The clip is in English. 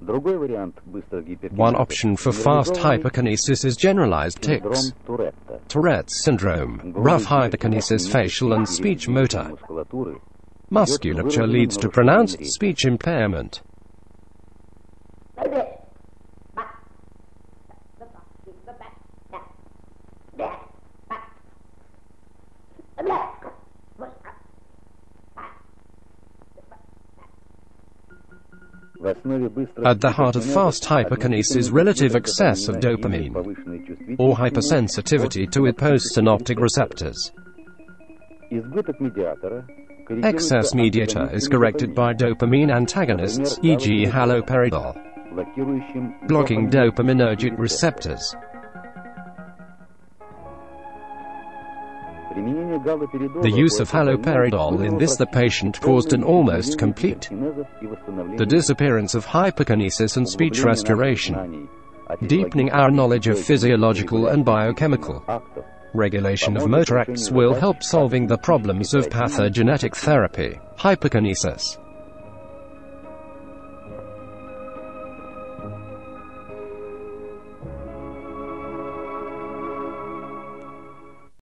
One option for fast hyperkinesis is generalized tics. Tourette's syndrome, rough hyperkinesis, facial and speech motor musculature leads to pronounced speech impairment. At the heart of fast hyperkinesis is relative excess of dopamine, or hypersensitivity to its postsynaptic receptors. Excess mediator is corrected by dopamine antagonists, e.g. haloperidol, blocking dopaminergic receptors. The use of haloperidol in this the patient caused an almost complete the disappearance of hyperkinesis and speech restoration, deepening our knowledge of physiological and biochemical regulation of motor acts will help solving the problems of pathogenetic therapy, hyperkinesis.